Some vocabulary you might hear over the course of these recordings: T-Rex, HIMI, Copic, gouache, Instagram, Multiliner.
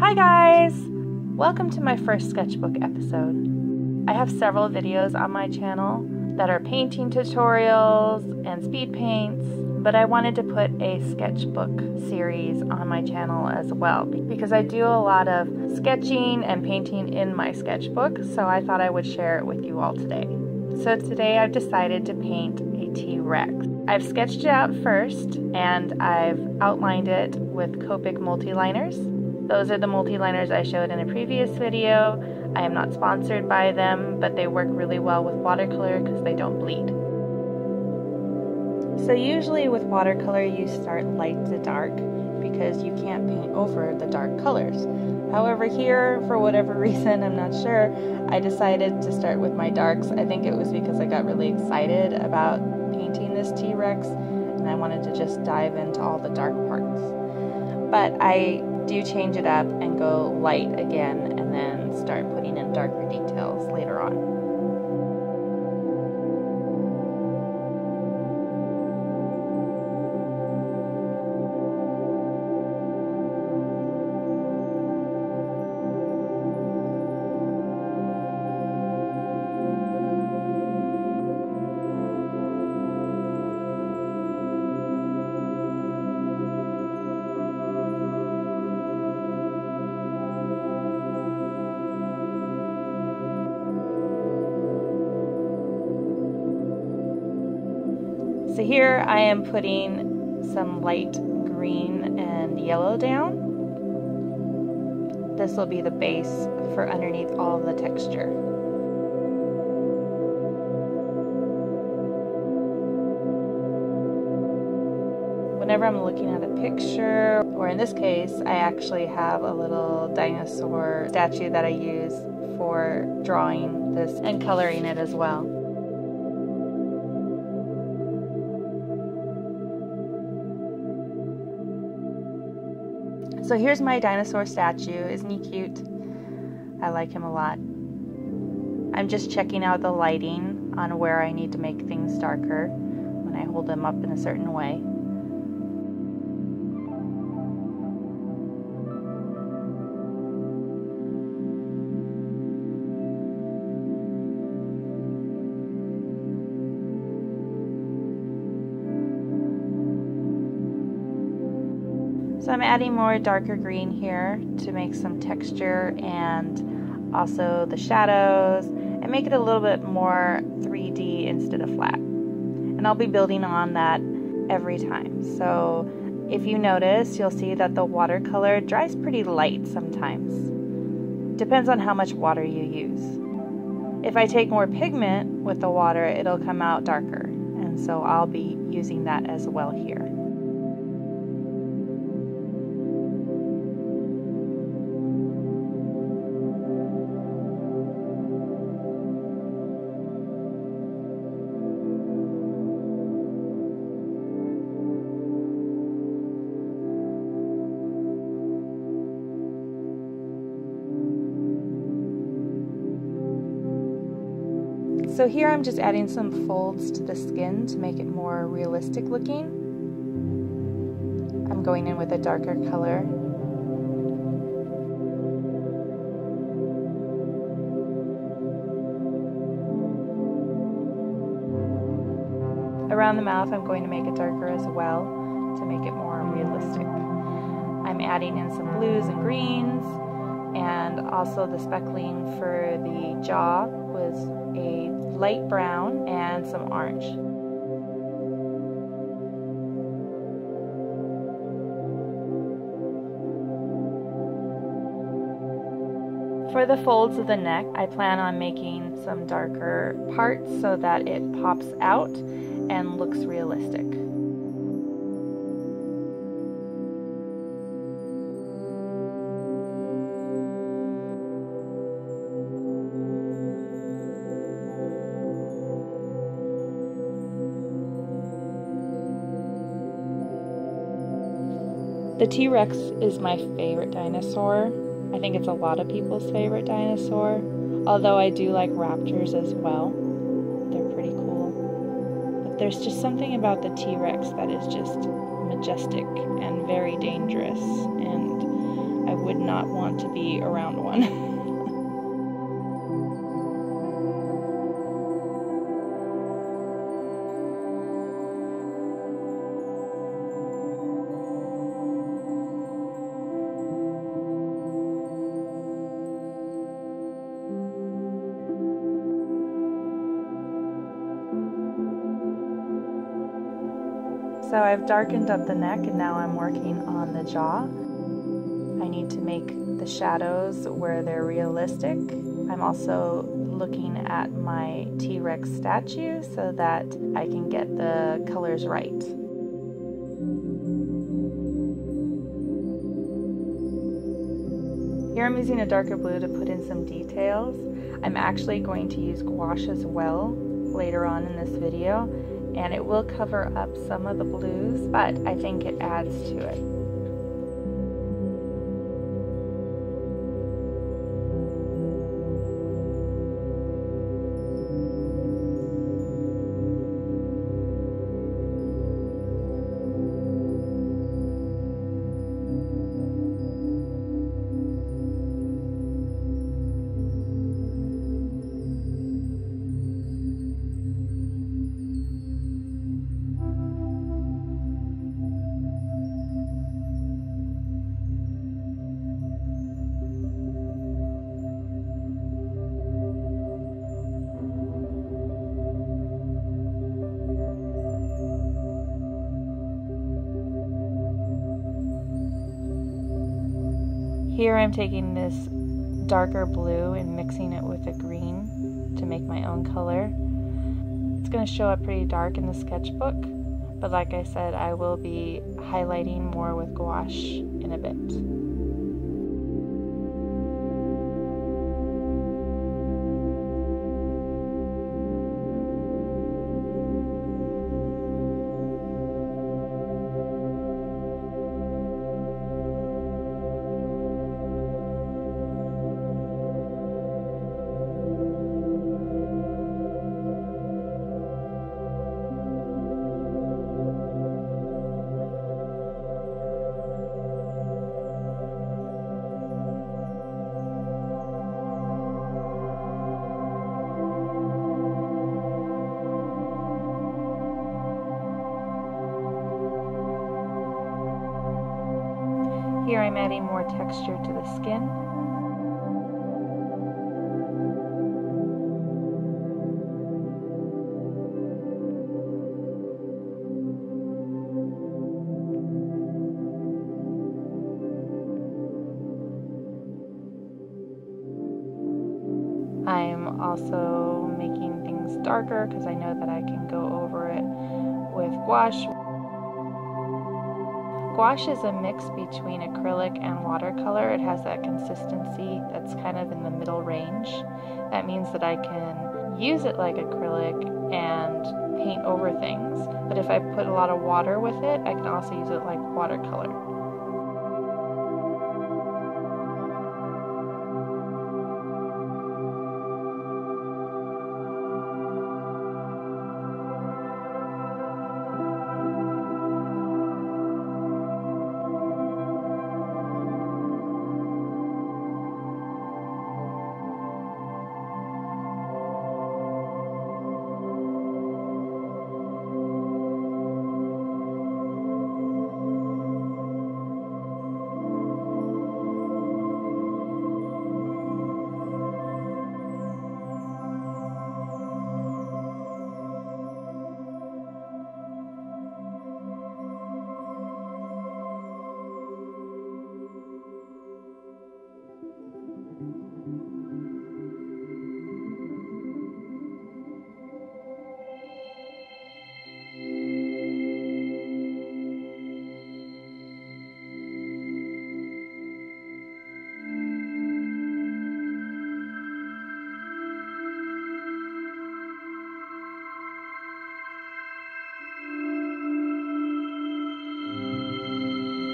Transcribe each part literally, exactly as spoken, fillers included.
Hi guys! Welcome to my first sketchbook episode. I have several videos on my channel that are painting tutorials and speed paints, but I wanted to put a sketchbook series on my channel as well because I do a lot of sketching and painting in my sketchbook, so I thought I would share it with you all today. So today I've decided to paint a T-Rex. I've sketched it out first and I've outlined it with Copic multiliners. Those are the multiliners I showed in a previous video. I am not sponsored by them, but they work really well with watercolor because they don't bleed. So usually with watercolor you start light to dark because you can't paint over the dark colors. However, here, for whatever reason, I'm not sure, I decided to start with my darks. I think it was because I got really excited about painting this T-Rex and I wanted to just dive into all the dark parts. But I do change it up and go light again and then start putting in darker details later on. So here I am putting some light green and yellow down. This will be the base for underneath all of the texture. Whenever I'm looking at a picture, or in this case, I actually have a little dinosaur statue that I use for drawing this and coloring it as well. So here's my dinosaur statue. Isn't he cute? I like him a lot. I'm just checking out the lighting on where I need to make things darker when I hold them up in a certain way. So I'm adding more darker green here to make some texture and also the shadows and make it a little bit more three D instead of flat. And I'll be building on that every time. So if you notice, you'll see that the watercolor dries pretty light sometimes. Depends on how much water you use. If I take more pigment with the water, it'll come out darker. And so I'll be using that as well here. So here I'm just adding some folds to the skin to make it more realistic looking. I'm going in with a darker color. Around the mouth I'm going to make it darker as well to make it more realistic. I'm adding in some blues and greens, and also the speckling for the jaw was a light brown and some orange. For the folds of the neck, I plan on making some darker parts so that it pops out and looks realistic. The T-Rex is my favorite dinosaur. I think it's a lot of people's favorite dinosaur, although I do like raptors as well. They're pretty cool. But there's just something about the T-Rex that is just majestic and very dangerous, and I would not want to be around one. So I've darkened up the neck and now I'm working on the jaw. I need to make the shadows where they're realistic. I'm also looking at my T-Rex statue so that I can get the colors right. Here I'm using a darker blue to put in some details. I'm actually going to use gouache as well later on in this video. And it will cover up some of the blues, but I think it adds to it. Here I'm taking this darker blue and mixing it with a green to make my own color. It's going to show up pretty dark in the sketchbook, but like I said, I will be highlighting more with gouache in a bit. Here I'm adding more texture to the skin. I'm also making things darker because I know that I can go over it with gouache. Gouache is a mix between acrylic and watercolor. It has that consistency that's kind of in the middle range. That means that I can use it like acrylic and paint over things. But if I put a lot of water with it, I can also use it like watercolor.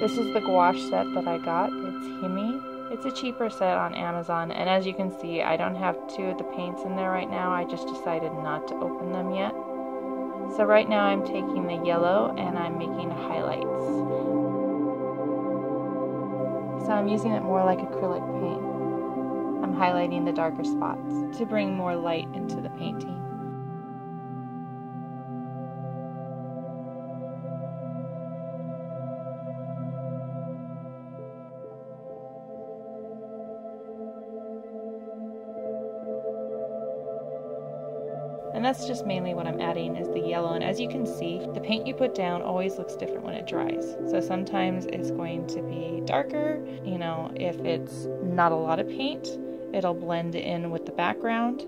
This is the gouache set that I got. It's HIMI. It's a cheaper set on Amazon, and as you can see, I don't have two of the paints in there right now. I just decided not to open them yet. So right now I'm taking the yellow and I'm making highlights. so I'm using it more like acrylic paint. I'm highlighting the darker spots to bring more light into the painting. And that's just mainly what I'm adding is the yellow, and as you can see, the paint you put down always looks different when it dries. So sometimes it's going to be darker, you know, if it's not a lot of paint, it'll blend in with the background.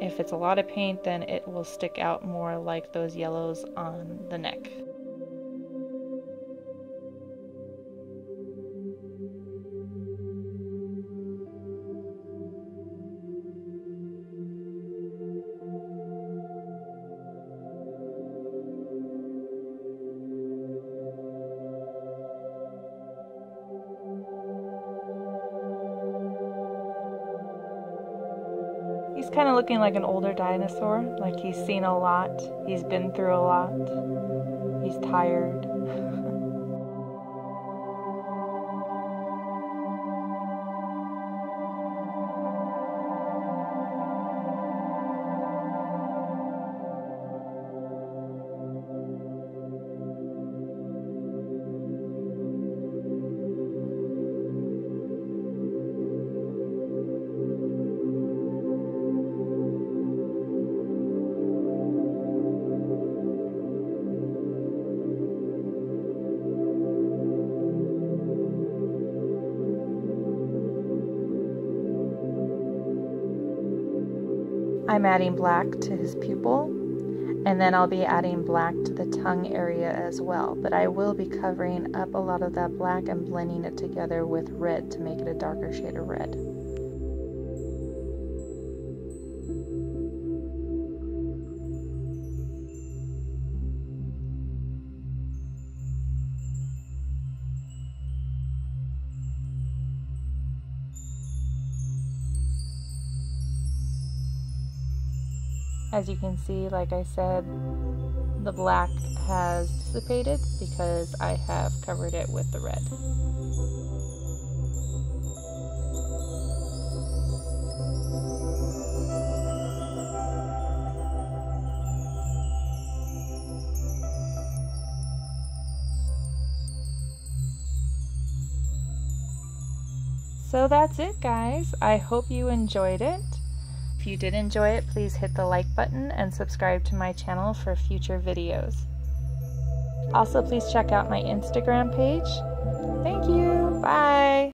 If it's a lot of paint, then it will stick out more like those yellows on the neck. He's kind of looking like an older dinosaur, like he's seen a lot, he's been through a lot, he's tired. I'm adding black to his pupil, and then I'll be adding black to the tongue area as well, but I will be covering up a lot of that black and blending it together with red to make it a darker shade of red. As you can see, like I said, the black has dissipated because I have covered it with the red. So that's it, guys. I hope you enjoyed it. If you did enjoy it, please hit the like button and subscribe to my channel for future videos. Also, please check out my Instagram page. Thank you. Bye.